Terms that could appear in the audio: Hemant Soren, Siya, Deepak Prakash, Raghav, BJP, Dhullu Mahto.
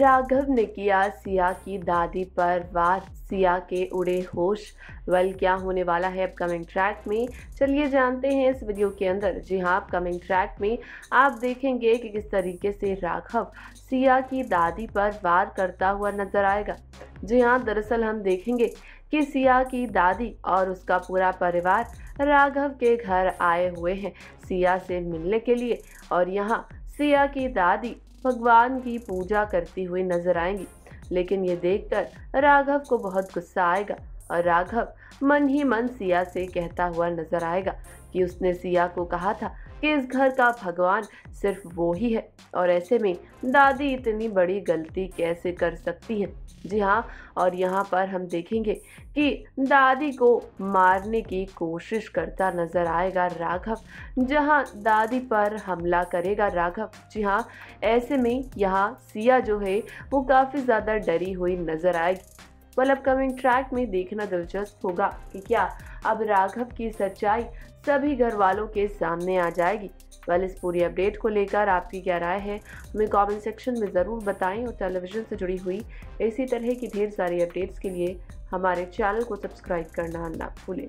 राघव ने किया सिया की दादी पर वार। सिया के उड़े होश। वेल क्या होने वाला है अपकमिंग ट्रैक में, चलिए जानते हैं इस वीडियो के अंदर। जी हाँ, अपकमिंग ट्रैक में आप देखेंगे कि किस तरीके से राघव सिया की दादी पर वार करता हुआ नजर आएगा। जी हाँ, दरअसल हम देखेंगे कि सिया की दादी और उसका पूरा परिवार राघव के घर आए हुए हैं सिया से मिलने के लिए, और यहाँ सिया की दादी भगवान की पूजा करती हुई नजर आएंगी। लेकिन ये देखकर राघव को बहुत गुस्सा आएगा और राघव मन ही मन सिया से कहता हुआ नजर आएगा कि उसने सिया को कहा था कि इस घर का भगवान सिर्फ वो ही है, और ऐसे में दादी इतनी बड़ी गलती कैसे कर सकती है। जी हाँ, और यहाँ पर हम देखेंगे कि दादी को मारने की कोशिश करता नजर आएगा राघव, जहाँ दादी पर हमला करेगा राघव। जी हाँ, ऐसे में यहाँ सिया जो है वो काफ़ी ज़्यादा डरी हुई नजर आएगी। वेल, अपकमिंग ट्रैक में देखना दिलचस्प होगा कि क्या अब राघव की सच्चाई सभी घर वालों के सामने आ जाएगी। वेल, इस पूरी अपडेट को लेकर आपकी क्या राय है हमें कमेंट सेक्शन में ज़रूर बताएं, और टेलीविज़न से जुड़ी हुई इसी तरह की ढेर सारी अपडेट्स के लिए हमारे चैनल को सब्सक्राइब करना ना भूलें।